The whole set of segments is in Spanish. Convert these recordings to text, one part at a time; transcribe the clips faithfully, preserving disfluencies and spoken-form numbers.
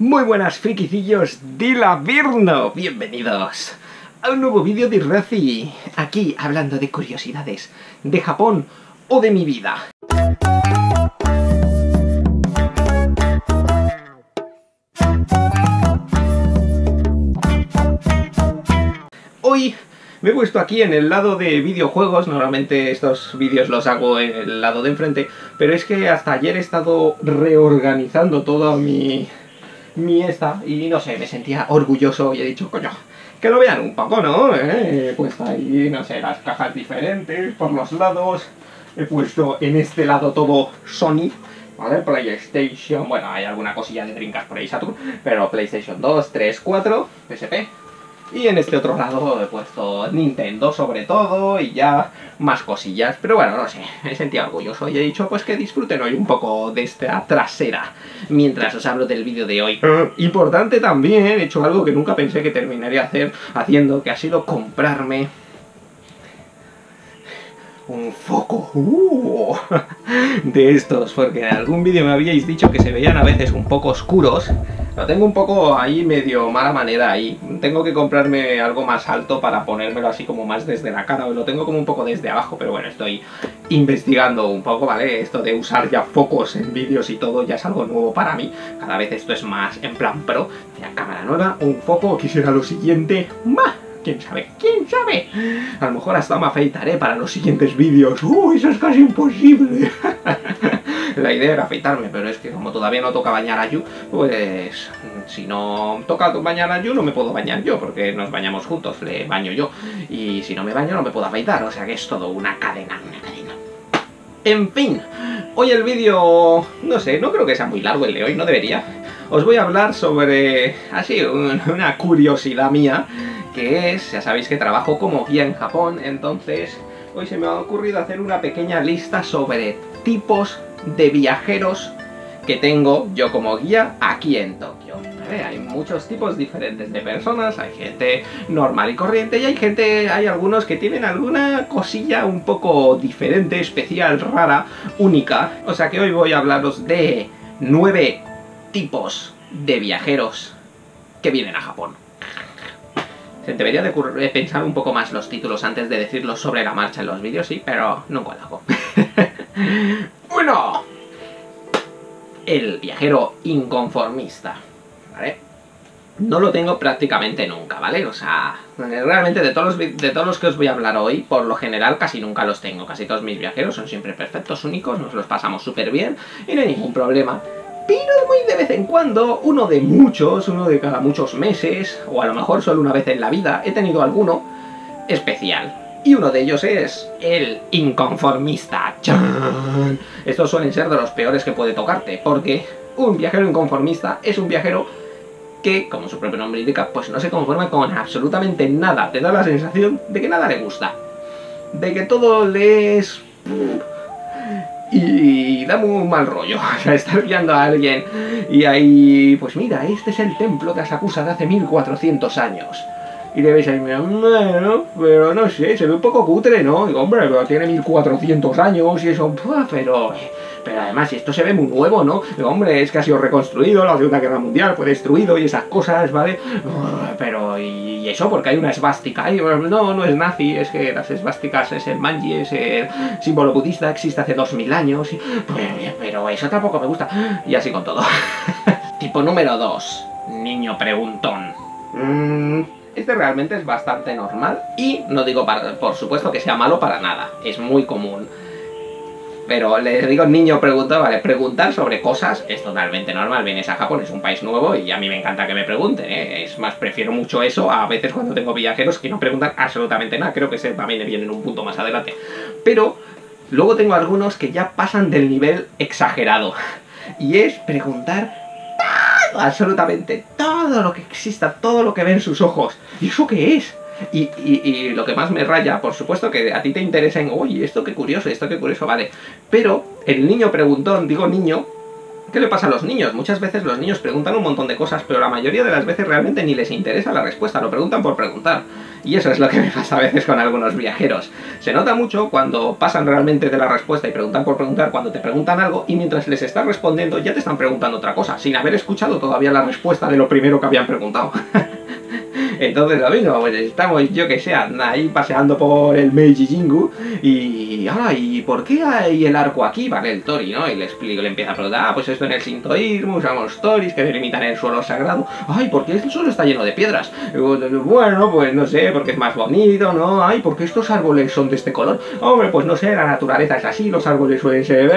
Muy buenas frikicillos de la Virno, bienvenidos a un nuevo vídeo de Raci, aquí hablando de curiosidades de Japón o de mi vida. Hoy me he puesto aquí en el lado de videojuegos, normalmente estos vídeos los hago en el lado de enfrente, pero es que hasta ayer he estado reorganizando toda mi, mi esta y no sé, me sentía orgulloso y he dicho, coño, que lo vean un poco, ¿no? Eh, he puesto ahí, no sé, las cajas diferentes por los lados, he puesto en este lado todo Sony, ¿vale? PlayStation, bueno, hay alguna cosilla de Dreamcast por ahí, Saturn, pero PlayStation dos, tres, cuatro, P S P. Y en este otro lado he puesto Nintendo sobre todo y ya más cosillas. Pero bueno, no sé, me sentía orgulloso y he dicho pues que disfruten hoy un poco de esta trasera mientras os hablo del vídeo de hoy. Importante también, he hecho algo que nunca pensé que terminaría hacer, haciendo, que ha sido comprarme un foco uh, de estos, porque en algún vídeo me habíais dicho que se veían a veces un poco oscuros. Lo tengo un poco ahí medio mala manera ahí. Tengo que comprarme algo más alto para ponérmelo así como más desde la cara. Lo tengo como un poco desde abajo, pero bueno, estoy investigando un poco, ¿vale? Esto de usar ya focos en vídeos y todo ya es algo nuevo para mí. Cada vez esto es más en plan pro. Mira, cámara nueva, un foco, quisiera lo siguiente. ¡Mah! ¿Quién sabe? ¿Quién sabe? A lo mejor hasta me afeitaré para los siguientes vídeos. ¡Uh! Eso es casi imposible. La idea era afeitarme, pero es que como todavía no toca bañar a Yu, pues si no toca bañar a Yu no me puedo bañar yo, porque nos bañamos juntos, le baño yo. Y si no me baño no me puedo afeitar, o sea que es todo una cadena, una cadena. En fin, hoy el vídeo, no sé, no creo que sea muy largo el de hoy, no debería. Os voy a hablar sobre, así, una curiosidad mía, que es, ya sabéis que trabajo como guía en Japón, entonces hoy se me ha ocurrido hacer una pequeña lista sobre tipos de viajeros que tengo yo como guía aquí en Tokio. ¿Vale? Hay muchos tipos diferentes de personas, hay gente normal y corriente y hay gente, hay algunos que tienen alguna cosilla un poco diferente, especial, rara, única. O sea que hoy voy a hablaros de nueve tipos de viajeros que vienen a Japón. Se debería de pensar un poco más los títulos antes de decirlos sobre la marcha en los vídeos, sí, pero nunca lo hago. Bueno, el viajero inconformista, ¿vale? No lo tengo prácticamente nunca, ¿vale? O sea, realmente de todos, los, de todos los que os voy a hablar hoy, por lo general casi nunca los tengo. Casi todos mis viajeros son siempre perfectos, únicos, nos los pasamos súper bien y no hay ningún problema. Pero muy de vez en cuando, uno de muchos, uno de cada muchos meses, o a lo mejor solo una vez en la vida, he tenido alguno especial. Y uno de ellos es el inconformista. ¡Chan! Estos suelen ser de los peores que puede tocarte, porque un viajero inconformista es un viajero que, como su propio nombre indica, pues no se conforma con absolutamente nada. Te da la sensación de que nada le gusta, de que todo le es... y da muy mal rollo, o sea, estar guiando a alguien y ahí, pues mira, este es el templo de Asakusa de hace mil cuatrocientos años. Y le veis ahí, bueno, pero no sé, se ve un poco cutre, ¿no? Digo, hombre, pero tiene mil cuatrocientos años y eso, pero... pero además esto se ve muy nuevo, ¿no? Digo, hombre, es que ha sido reconstruido, la Segunda Guerra Mundial fue destruido y esas cosas, ¿vale? Pero, ¿y eso? Porque hay una esvástica ahí. No, no es nazi, es que las esvásticas es el manji, es el símbolo budista, existe hace dos mil años. Y... pero eso tampoco me gusta. Y así con todo. Tipo número dos. Niño preguntón. Mmm... Este realmente es bastante normal y no digo, para, por supuesto, que sea malo para nada. Es muy común. Pero les digo, niño preguntón, vale, preguntar sobre cosas es totalmente normal. Vienes a Japón, es un país nuevo y a mí me encanta que me pregunten, ¿eh? Es más, prefiero mucho eso a veces cuando tengo viajeros que no preguntan absolutamente nada. Creo que ese también viene en un punto más adelante. Pero luego tengo algunos que ya pasan del nivel exagerado. Y es preguntar... absolutamente todo lo que exista, todo lo que ven sus ojos. ¿Y eso qué es? Y, y, y lo que más me raya, por supuesto que a ti te interesa en, uy, esto qué curioso, esto qué curioso, vale. Pero el niño preguntón, digo niño, ¿Qué le pasa a los niños? Muchas veces los niños preguntan un montón de cosas, pero la mayoría de las veces realmente ni les interesa la respuesta, lo preguntan por preguntar. Y eso es lo que me pasa a veces con algunos viajeros. Se nota mucho cuando pasan realmente de la respuesta y preguntan por preguntar, cuando te preguntan algo y mientras les estás respondiendo ya te están preguntando otra cosa, sin haber escuchado todavía la respuesta de lo primero que habían preguntado. Entonces lo mismo, pues estamos, yo que sé, ahí paseando por el Meiji Jingu y... ahora, ¿y por qué hay el arco aquí? Vale, el tori, ¿no? Y le explico, le empieza a preguntar, ah, pues esto en el sintoísmo usamos toris que delimitan el suelo sagrado. Ay, ¿por qué el suelo está lleno de piedras? Bueno, pues no sé, porque es más bonito, ¿no? Ay, ¿por qué estos árboles son de este color? Hombre, pues no sé, la naturaleza es así, los árboles suelen ser...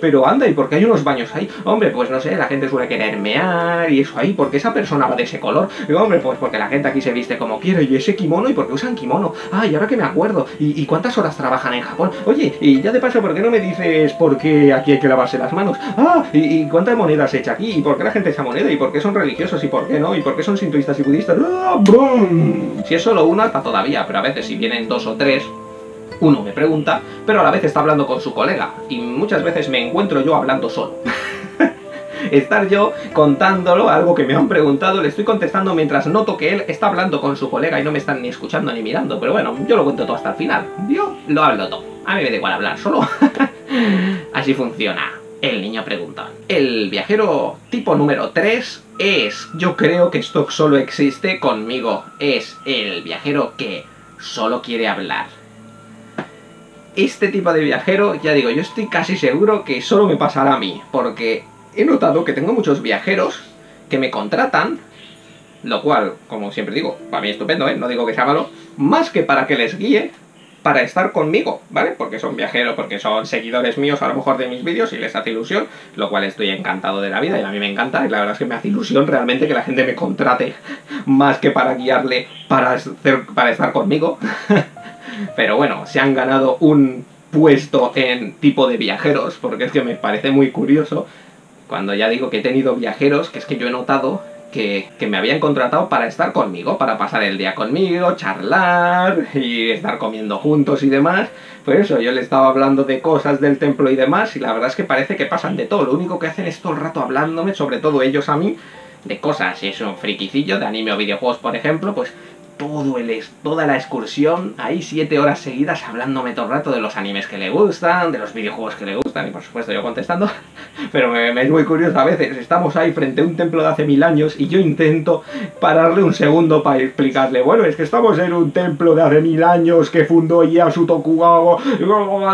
Pero anda, ¿y por qué hay unos baños ahí? Hombre, pues no sé, la gente suele querer mear y eso ahí, ¿por qué esa persona va de ese color? Hombre, pues porque la gente aquí se viste como quiere, y ese kimono, ¿y por qué usan kimono? Ah, y ahora que me acuerdo, ¿y, y cuántas horas trabajan en Japón? Oye, y ya de paso, ¿por qué no me dices por qué aquí hay que lavarse las manos? Ah, y, y cuántas monedas se echa aquí, y por qué la gente echa moneda, y por qué son religiosos, y por qué no, y por qué son sintoístas y budistas. ¡Ah, brum! Si es solo una, está todavía, pero a veces si vienen dos o tres... uno me pregunta, pero a la vez está hablando con su colega, y muchas veces me encuentro yo hablando solo. Estar yo contándolo, algo que me han preguntado, le estoy contestando mientras noto que él está hablando con su colega y no me están ni escuchando ni mirando, pero bueno, yo lo cuento todo hasta el final, yo lo hablo todo, a mí me da igual hablar solo. Así funciona el niño preguntón. El viajero tipo número tres es, yo creo que esto solo existe conmigo, es el viajero que solo quiere hablar. Este tipo de viajero, ya digo, yo estoy casi seguro que solo me pasará a mí, porque... he notado que tengo muchos viajeros que me contratan, lo cual, como siempre digo, para mí estupendo, ¿eh? No digo que sea malo, más que para que les guíe, para estar conmigo, ¿vale? Porque son viajeros, porque son seguidores míos, a lo mejor de mis vídeos, y les hace ilusión, lo cual estoy encantado de la vida, y a mí me encanta, y la verdad es que me hace ilusión realmente que la gente me contrate, más que para guiarle, para, hacer, para estar conmigo. Pero bueno, se han ganado un puesto en tipo de viajeros, porque es que me parece muy curioso. Cuando ya digo que he tenido viajeros, que es que yo he notado que, que me habían contratado para estar conmigo, para pasar el día conmigo, charlar y estar comiendo juntos y demás. Pues eso, yo le estaba hablando de cosas del templo y demás, y la verdad es que parece que pasan de todo. Lo único que hacen es todo el rato hablándome, sobre todo ellos a mí, de cosas. Si es un friquicillo de anime o videojuegos, por ejemplo, pues... Todo el, toda la excursión, ahí siete horas seguidas hablándome todo el rato de los animes que le gustan, de los videojuegos que le gustan, y por supuesto yo contestando, pero me, me es muy curioso, a veces estamos ahí frente a un templo de hace mil años y yo intento pararle un segundo para explicarle, bueno, es que estamos en un templo de hace mil años que fundó Ieyasu Tokugawa,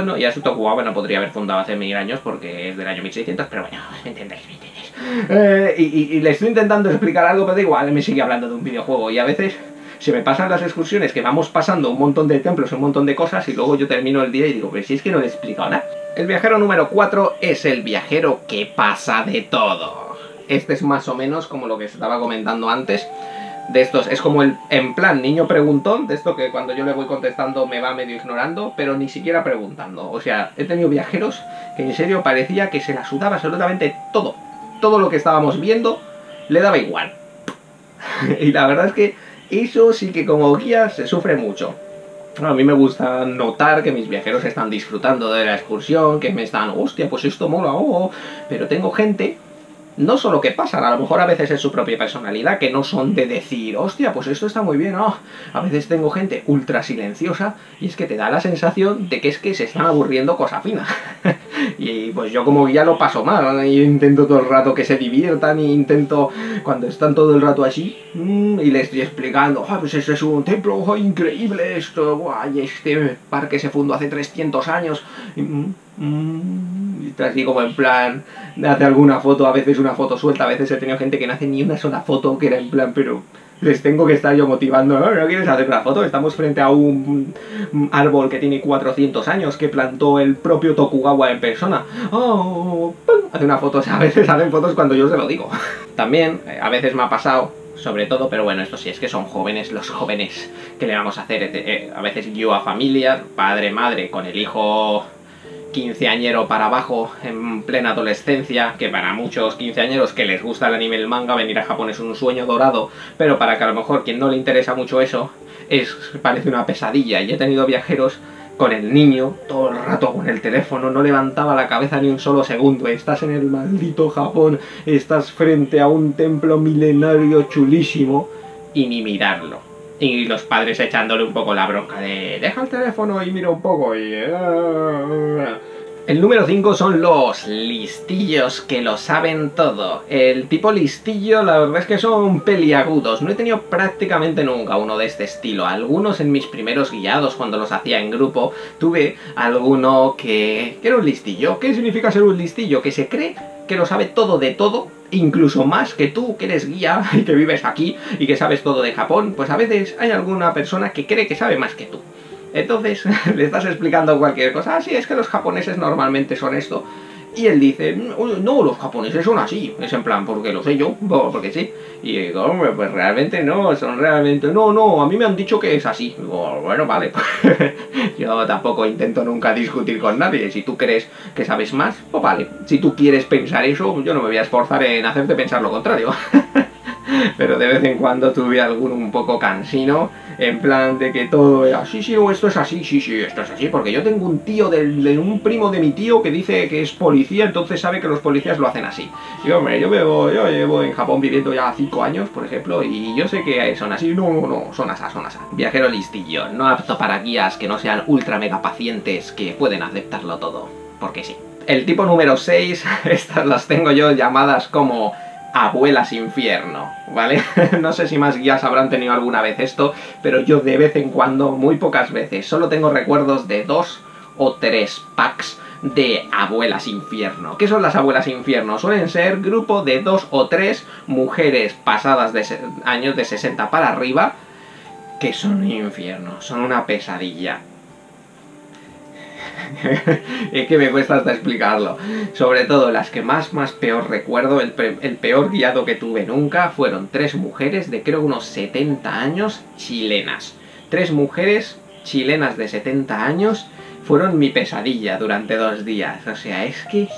no, Ieyasu Tokugawa no podría haber fundado hace mil años porque es del año mil seiscientos, pero bueno, me entendéis, me entendéis. Eh, y, y, y le estoy intentando explicar algo, pero igual me sigue hablando de un videojuego y a veces... se me pasan las excursiones, que vamos pasando un montón de templos, un montón de cosas, y luego yo termino el día y digo, pero si es que no le he explicado nada. El viajero número cuatro es el viajero que pasa de todo. Este es más o menos como lo que estaba comentando antes, de estos, es como el, en plan, niño preguntón, de esto que cuando yo le voy contestando me va medio ignorando, pero ni siquiera preguntando. O sea, he tenido viajeros que en serio parecía que se la sudaba absolutamente todo. Todo lo que estábamos viendo le daba igual. Y la verdad es que... eso sí que como guía se sufre mucho. A mí me gusta notar que mis viajeros están disfrutando de la excursión, que me están, hostia, pues esto mola, oh, oh. Pero tengo gente, no solo que pasan, a lo mejor a veces es su propia personalidad, que no son de decir, hostia, pues esto está muy bien, oh. A veces tengo gente ultra silenciosa y es que te da la sensación de que es que se están aburriendo cosa fina. Y pues yo como guía lo paso mal, ¿no? Yo intento todo el rato que se diviertan y intento, cuando están todo el rato así, mmm, y les estoy explicando, oh, pues ese es un templo, oh, increíble esto, guay, oh, este parque se fundó hace trescientos años, y, mm, mm, y así como en plan, date alguna foto, a veces una foto suelta, a veces he tenido gente que no hace ni una sola foto, que era en plan, pero... les tengo que estar yo motivando, ¿no? ¿No quieres hacer una foto? Estamos frente a un árbol que tiene cuatrocientos años, que plantó el propio Tokugawa en persona. Oh, hace una foto, o sea, a veces hacen fotos cuando yo se lo digo. También, a veces me ha pasado, sobre todo, pero bueno, esto sí, es que son jóvenes, los jóvenes, ¿qué le vamos a hacer? A veces yo a familias, padre, madre, con el hijo... quinceañero para abajo, en plena adolescencia, que para muchos quinceañeros que les gusta el anime y el manga, venir a Japón es un sueño dorado, pero para que a lo mejor quien no le interesa mucho eso, es parece una pesadilla. Y he tenido viajeros con el niño, todo el rato con el teléfono, no levantaba la cabeza ni un solo segundo. Estás en el maldito Japón, estás frente a un templo milenario chulísimo, y ni mirarlo. Y los padres echándole un poco la bronca de deja el teléfono y mira un poco y... El número cinco son los listillos, que lo saben todo. El tipo listillo, la verdad es que son peliagudos. No he tenido prácticamente nunca uno de este estilo. Algunos en mis primeros guiados, cuando los hacía en grupo, tuve alguno que... que era un listillo. ¿Qué significa ser un listillo? Que se cree que lo sabe todo de todo, incluso más que tú, que eres guía y que vives aquí y que sabes todo de Japón. Pues a veces hay alguna persona que cree que sabe más que tú. Entonces, le estás explicando cualquier cosa. Ah, sí, es que los japoneses normalmente son esto. Y él dice, no, los japoneses son así. Es en plan, porque lo sé yo, porque sí. Y digo, hombre, pues realmente no, son realmente... No, no, a mí me han dicho que es así. Y digo, bueno, vale. Yo tampoco intento nunca discutir con nadie. Si tú crees que sabes más, pues vale. Si tú quieres pensar eso, yo no me voy a esforzar en hacerte pensar lo contrario. Pero de vez en cuando tuve algún un poco cansino, en plan de que todo era, sí, sí, o esto es así, sí, sí, esto es así, porque yo tengo un tío, del, de un primo de mi tío que dice que es policía, entonces sabe que los policías lo hacen así. Y hombre, yo, vivo, yo llevo en Japón viviendo ya cinco años, por ejemplo, y yo sé que son así, no, no, no, son asá, son asá. Viajero listillo, no apto para guías que no sean ultra mega pacientes, que pueden aceptarlo todo, porque sí. El tipo número seis, estas las tengo yo llamadas como... abuelas infierno, ¿vale? No sé si más guías habrán tenido alguna vez esto, pero yo de vez en cuando, muy pocas veces, solo tengo recuerdos de dos o tres packs de abuelas infierno. ¿Qué son las abuelas infierno? Suelen ser grupo de dos o tres mujeres pasadas de años de sesenta para arriba, que son infierno, son una pesadilla. Es que me cuesta hasta explicarlo. Sobre todo las que más más peor recuerdo, el, el peor guiado que tuve nunca, fueron tres mujeres de creo unos setenta años chilenas. Tres mujeres chilenas de setenta años fueron mi pesadilla durante dos días. O sea, es que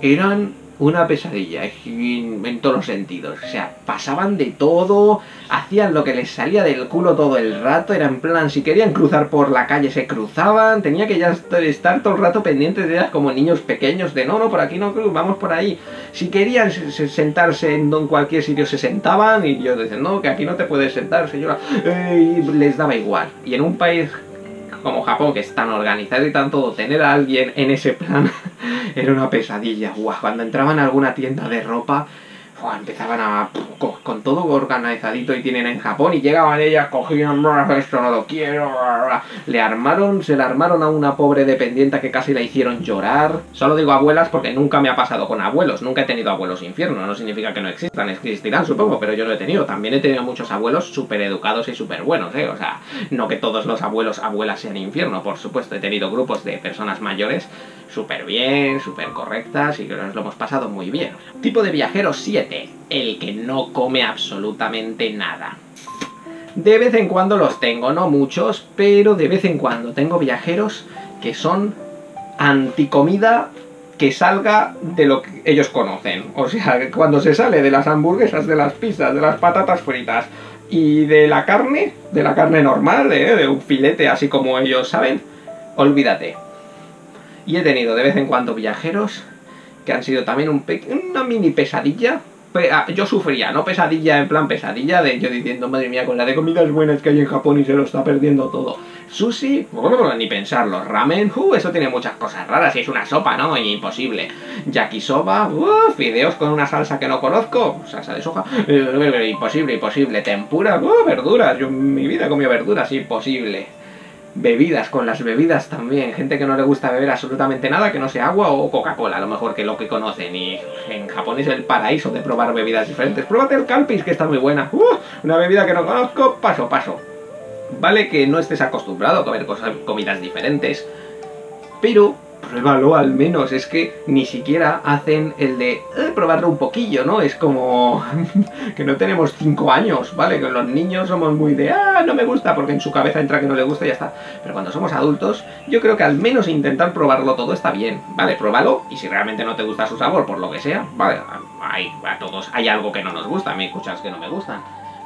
eran... una pesadilla, en todos los sentidos. O sea, pasaban de todo, hacían lo que les salía del culo todo el rato, era en plan, si querían cruzar por la calle se cruzaban, tenía que ya estar todo el rato pendientes de ellas como niños pequeños, de no, no, por aquí no, vamos por ahí. Si querían sentarse en cualquier sitio se sentaban, y yo decía, no, que aquí no te puedes sentar, señora, eh, y les daba igual. Y en un país como Japón, que es tan organizado y tan todo, tener a alguien en ese plan... era una pesadilla, guau. Cuando entraban a alguna tienda de ropa, uah, empezaban a... con, con todo organizadito y tienen en Japón, y llegaban ellas, cogían, esto no lo quiero, le armaron, se la armaron a una pobre dependienta que casi la hicieron llorar. Solo digo abuelas porque nunca me ha pasado con abuelos, nunca he tenido abuelos infierno, no significa que no existan, existirán supongo, pero yo no he tenido. También he tenido muchos abuelos súper educados y súper buenos, ¿eh? O sea, no que todos los abuelos, abuelas sean infierno, por supuesto, he tenido grupos de personas mayores súper bien, súper correctas y que nos lo hemos pasado muy bien. Tipo de viajero siete, el que no come absolutamente nada. De vez en cuando los tengo, no muchos, pero de vez en cuando tengo viajeros que son anticomida que salga de lo que ellos conocen. O sea, cuando se sale de las hamburguesas, de las pizzas, de las patatas fritas y de la carne, de la carne normal, de, de un filete así como ellos saben, olvídate. Y he tenido de vez en cuando viajeros que han sido también un pe una mini pesadilla. Pe ah, yo sufría, no pesadilla en plan pesadilla de yo diciendo, madre mía, con la de comidas buenas que hay en Japón y se lo está perdiendo todo. Sushi, brr, ni pensarlo. Ramen, uh, eso tiene muchas cosas raras y es una sopa, ¿no? Y imposible. Yakisoba, uh, fideos con una salsa que no conozco, salsa de soja, uh, imposible, imposible. Tempura, uh, verduras, yo en mi vida he comido verduras, imposible. Bebidas, con las bebidas también, gente que no le gusta beber absolutamente nada, que no sea agua o Coca-Cola, a lo mejor, que lo que conocen, y en Japón es el paraíso de probar bebidas diferentes. Pruébate el Calpis, que está muy buena, uh, una bebida que no conozco, paso, paso. Vale que no estés acostumbrado a comer cosas, comidas diferentes, pero pruébalo al menos. Es que ni siquiera hacen el de eh, probarlo un poquillo, ¿no? Es como que no tenemos cinco años, ¿vale? Que los niños somos muy de ah, no me gusta, porque en su cabeza entra que no le gusta y ya está. Pero cuando somos adultos, yo creo que al menos intentar probarlo todo está bien, ¿vale? Pruébalo, y si realmente no te gusta su sabor, por lo que sea, vale, hay, a todos hay algo que no nos gusta, a mí hay cosas que no me gustan.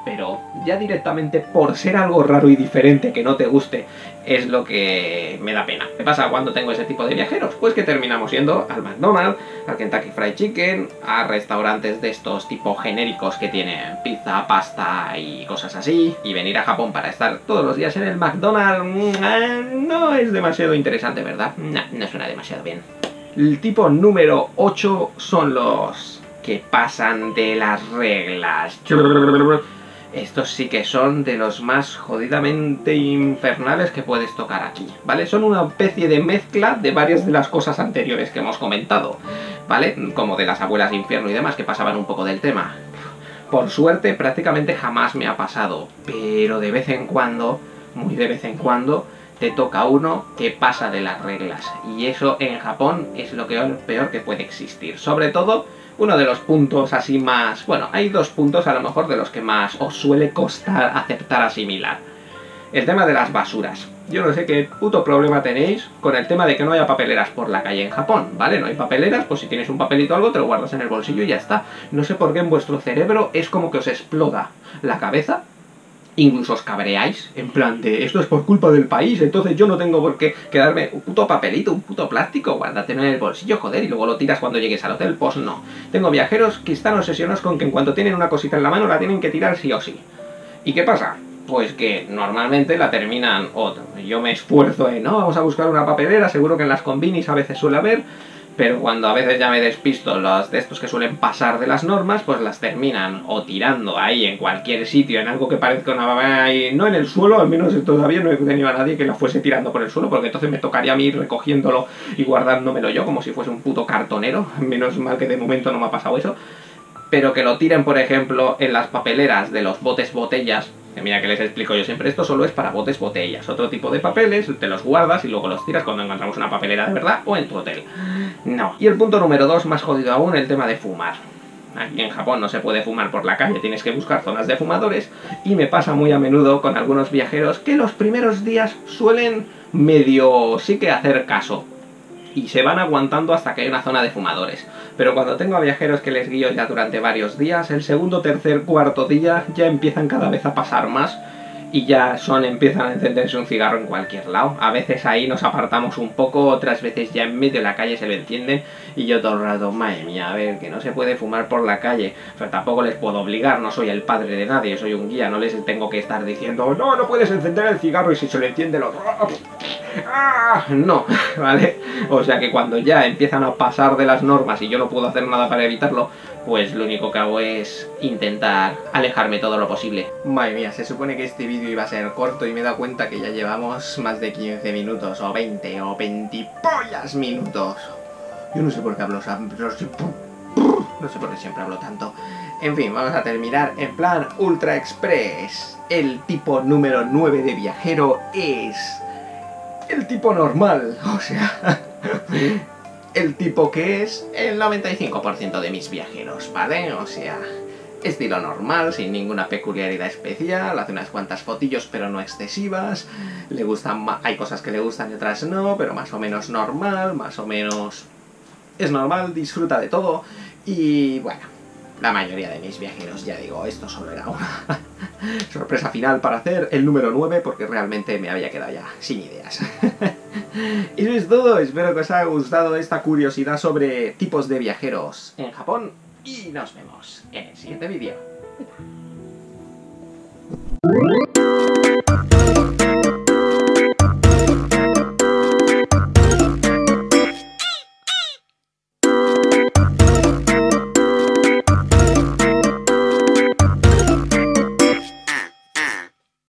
pero ya directamente por ser algo raro y diferente que no te guste es lo que me da pena. ¿Qué pasa cuando tengo ese tipo de viajeros? Pues que terminamos yendo al McDonald's, al Kentucky Fried Chicken, a restaurantes de estos tipos genéricos que tienen pizza, pasta y cosas así, y venir a Japón para estar todos los días en el McDonald's no es demasiado interesante, ¿verdad? No, no suena demasiado bien. El tipo número ocho son los que pasan de las reglas. Estos sí que son de los más jodidamente infernales que puedes tocar aquí, ¿vale? Son una especie de mezcla de varias de las cosas anteriores que hemos comentado, ¿vale? Como de las abuelas de infierno y demás, que pasaban un poco del tema. Por suerte, prácticamente jamás me ha pasado, pero de vez en cuando, muy de vez en cuando, te toca uno que pasa de las reglas. Y eso en Japón es lo que, peor que puede existir. Sobre todo, uno de los puntos así más... Bueno, hay dos puntos a lo mejor de los que más os suele costar aceptar asimilar. El tema de las basuras. Yo no sé qué puto problema tenéis con el tema de que no haya papeleras por la calle en Japón, ¿vale? No hay papeleras, pues si tienes un papelito o algo te lo guardas en el bolsillo y ya está. No sé por qué en vuestro cerebro es como que os exploda la cabeza. Incluso os cabreáis, en plan de, esto es por culpa del país, entonces yo no tengo por qué quedarme un puto papelito, un puto plástico, guárdatelo en el bolsillo, joder, y luego lo tiras cuando llegues al hotel, pues no. Tengo viajeros que están obsesionados con que en cuanto tienen una cosita en la mano la tienen que tirar sí o sí. ¿Y qué pasa? Pues que normalmente la terminan otro. Yo me esfuerzo en, no, vamos a buscar una papelera, seguro que en las combinis a veces suele haber, pero cuando a veces ya me despisto, los de estos que suelen pasar de las normas, pues las terminan o tirando ahí en cualquier sitio, en algo que parezca una babá, y no en el suelo, al menos todavía no he tenido a nadie que la fuese tirando por el suelo, porque entonces me tocaría a mí ir recogiéndolo y guardándomelo yo, como si fuese un puto cartonero, menos mal que de momento no me ha pasado eso, pero que lo tiren, por ejemplo, en las papeleras de los botes botellas, que mira que les explico yo siempre, esto solo es para botes botellas, otro tipo de papeles, te los guardas y luego los tiras cuando encontramos una papelera de verdad o en tu hotel. No. Y el punto número dos, más jodido aún, el tema de fumar. Aquí en Japón no se puede fumar por la calle, tienes que buscar zonas de fumadores, y me pasa muy a menudo con algunos viajeros que los primeros días suelen medio sí que hacer caso, y se van aguantando hasta que hay una zona de fumadores. Pero cuando tengo a viajeros que les guío ya durante varios días, el segundo, tercer, cuarto día ya empiezan cada vez a pasar más, y ya son, empiezan a encenderse un cigarro en cualquier lado. A veces ahí nos apartamos un poco, otras veces ya en medio de la calle se lo encienden, y yo todo el rato, madre mía, a ver, que no se puede fumar por la calle, pero tampoco les puedo obligar, no soy el padre de nadie, soy un guía, no les tengo que estar diciendo, no, no puedes encender el cigarro y si se lo enciende lo... ¡Ah! No, ¿vale? O sea que cuando ya empiezan a pasar de las normas y yo no puedo hacer nada para evitarlo, pues lo único que hago es intentar alejarme todo lo posible. Madre mía, se supone que este vídeo iba a ser corto y me he dado cuenta que ya llevamos más de quince minutos, o veinte, o veinte pollas minutos. Yo no sé por qué hablo... No sé por qué siempre hablo tanto. En fin, vamos a terminar en plan ultra express. El tipo número nueve de viajero es... el tipo normal, o sea, el tipo que es el noventa y cinco por ciento de mis viajeros, ¿vale? O sea, estilo normal, sin ninguna peculiaridad especial, hace unas cuantas fotillos pero no excesivas, le gustan, hay cosas que le gustan y otras no, pero más o menos normal, más o menos es normal, disfruta de todo y bueno... La mayoría de mis viajeros, ya digo, esto solo era una sorpresa final para hacer el número nueve, porque realmente me había quedado ya sin ideas. Eso es todo, espero que os haya gustado esta curiosidad sobre tipos de viajeros en Japón, y nos vemos en el siguiente vídeo.